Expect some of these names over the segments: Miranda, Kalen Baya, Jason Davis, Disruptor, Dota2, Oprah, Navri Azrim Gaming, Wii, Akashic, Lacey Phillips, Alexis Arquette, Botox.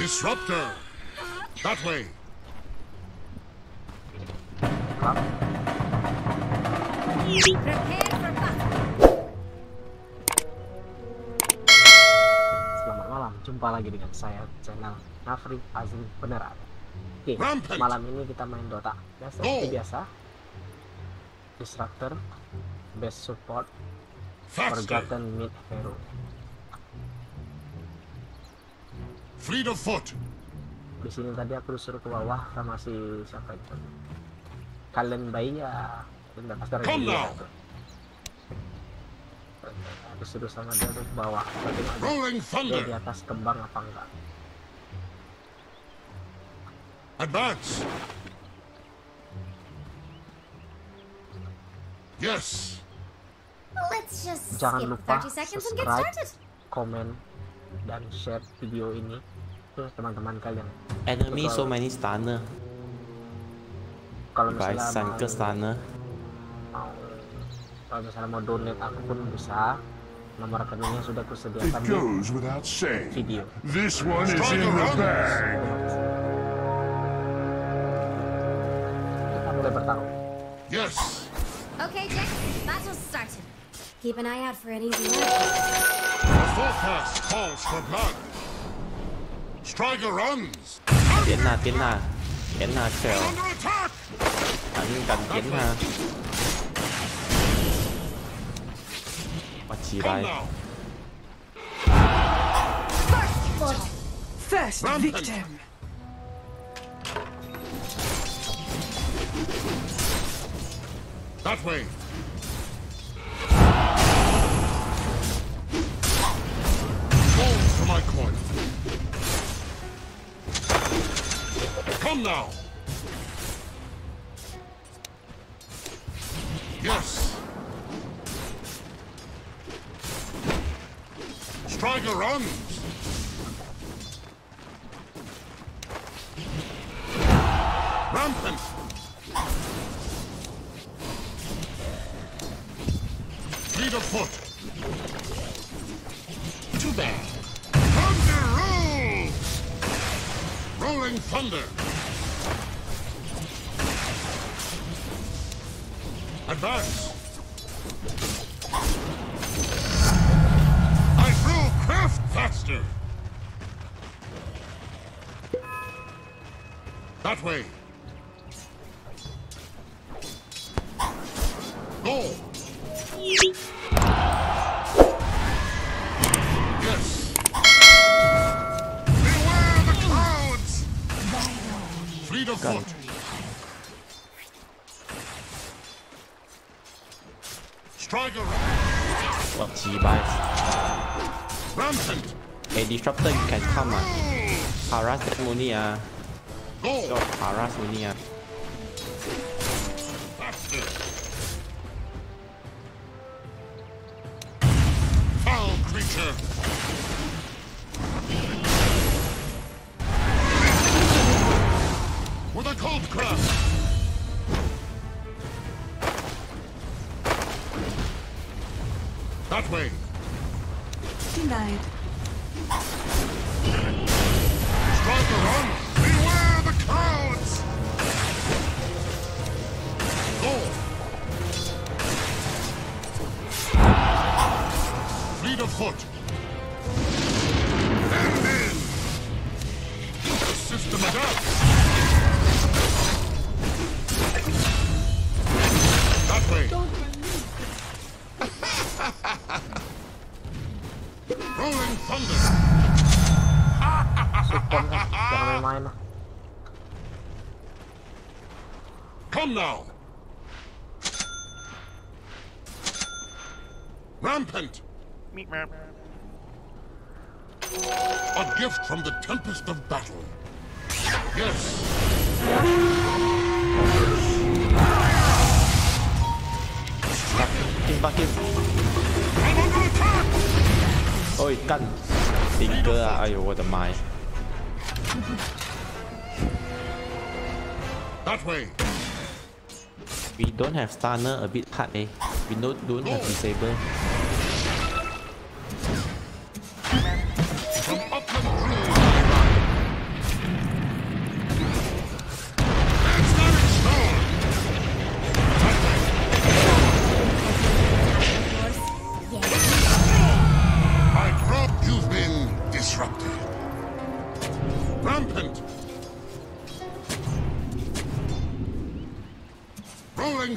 Disruptor! That way! Prepare for battle! Selamat malam, jumpa lagi dengan saya, channel Navri Azrim Beneran. Oke, malam ini kita main Dota. Ya, seperti biasa. Disruptor, best support, forgotten mid hero. Fleet of foot. Di sini tadi aku disuruh ke bawah sama si siapa itu? Kalen Baya. Bentar, sekarang dia. Aku disuruh sama dia ke bawah. Dia di atas kembang apa enggak? Advance. Yes. Let's just jangan lupa subscribe, komen, dan share video ini ke teman-teman kalian. Enemy so many stunner. Kalau misalnya ke stunner, kalau misalnya mau donate aku pun bisa. Nomor rekeningnya sudah kusediakan di video. This one is in the bag. Kita mulai bertarung. Yes. Okay, Jack. Battle started. Keep an eye out for any enemies. Forecast calls for blood. Striker runs. Tiến na trail. Anh cần tiến na. Bắt chi đây. First victim. That way. Come now. Yes. Striker runs. Rampant. Lead a foot. Too bad. Rolling thunder. Advance. I threw craft faster. That way. Go. Yes. Beware the clouds. Fleet of foot. Striker. What she buys. Rampant. Hey, Disruptor, you can come on. Harass that Munia. Go. Don't harass Munia. Faster. Foul creature. With a cold crash. That way. Denied. Striker run. Beware the clouds. Go. Lead a foot. And in. The system adapts. That way. Don't. Rolling thunder. Come now. Rampant. A gift from the tempest of battle. Yes. Ôi căng Tinker à, ai ôi the mine. That way. We don't have stunner, a bit hard eh. We don't have disable. From up the blue. Rampant. Rolling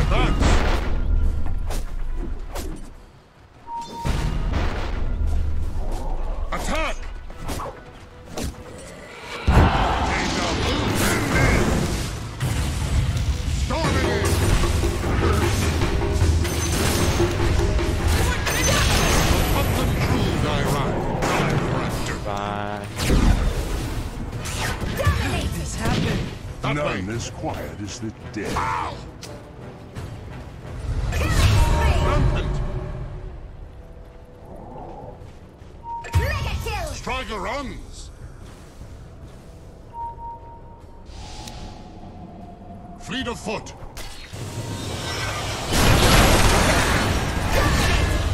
Advance. Attack! None as quiet as the dead. Ow! Rampant! Striker runs! Fleet of foot!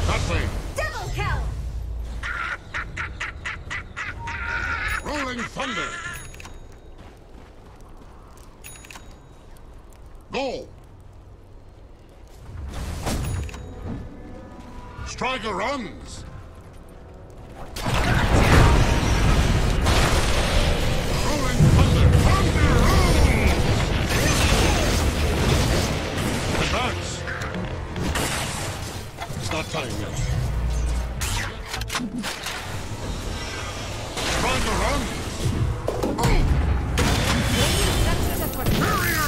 Nothing! Double kill! Rolling thunder! Go! Striker runs! Rolling thunder! Thunder runs! Advance! It's not time yet. Striker runs! Hurry up!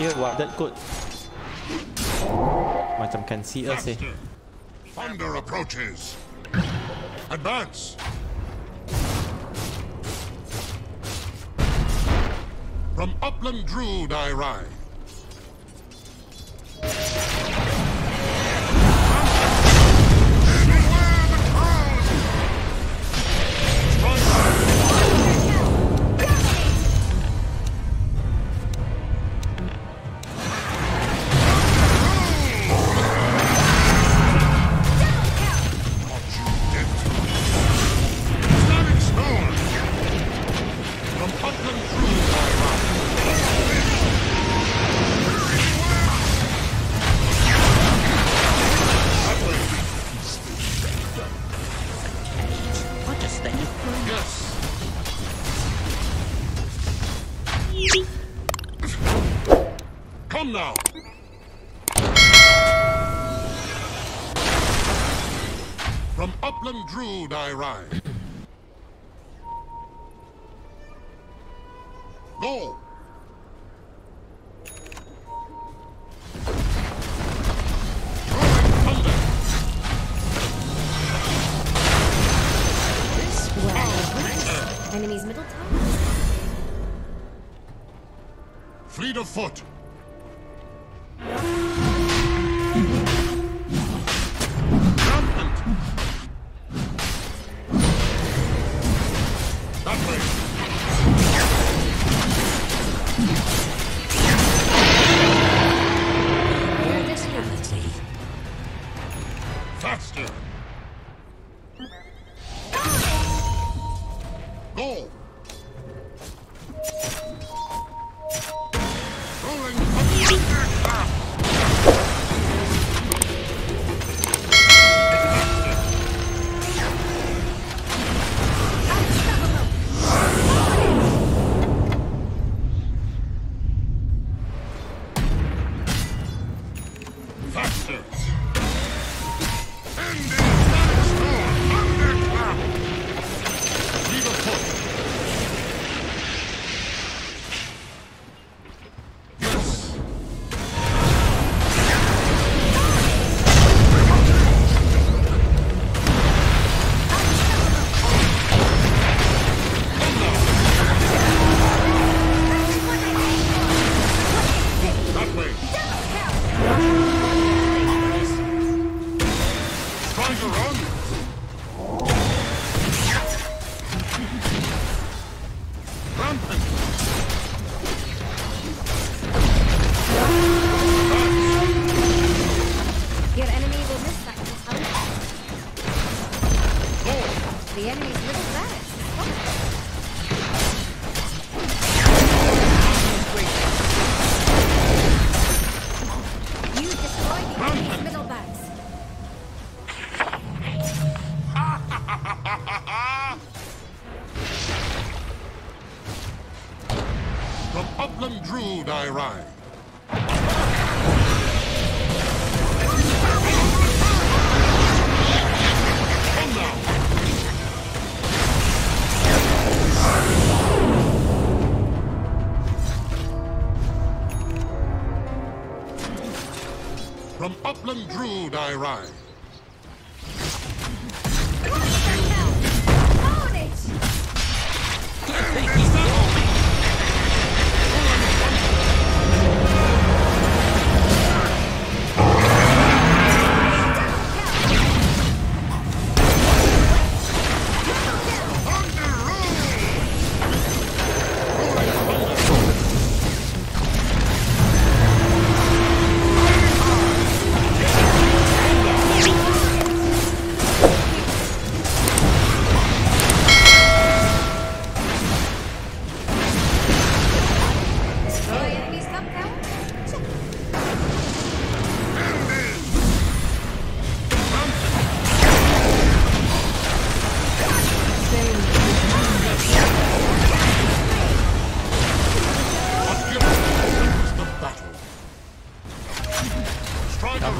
Dia buat dead code macam can see us eh. Thunder approaches. Advance. From upland drood I ride. From upland drood I ride. Come now. From upland Drood I ride. Go. Enemy's middle tower. Fleet of foot. Rampant. That way. Faster. Go! Rolling from the under top! Faster! End it! The enemy's little barracks is falling. You destroyed the enemy's middle barracks. From upland Drood I ride. From upland Drood I ride. Own it!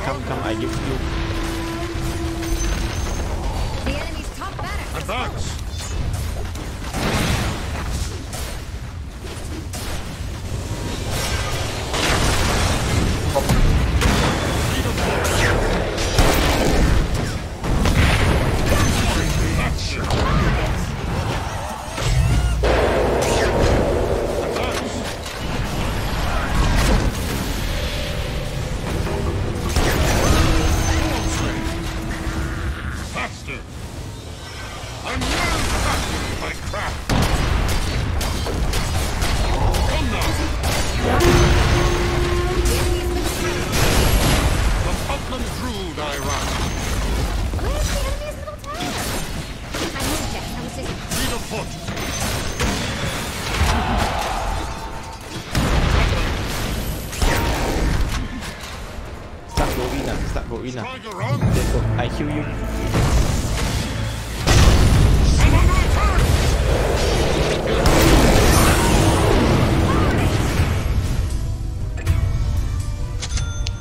Come, I give you. The enemy's top barracks. Advance. Start go in. I kill you.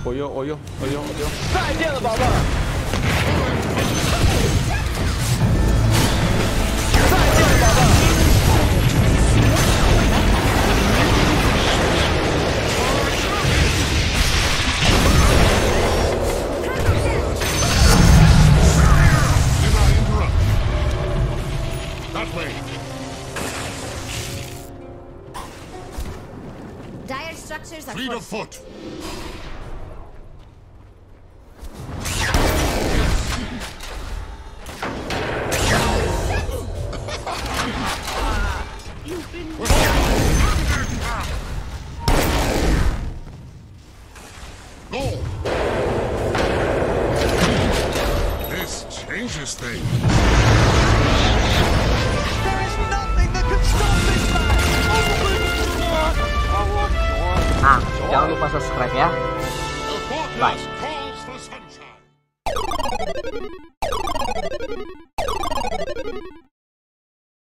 Ôi dô. Sai kia là bảo vệ. Fleet of foot. Go. This changes things. Nah, jangan lupa subscribe ya. Bye.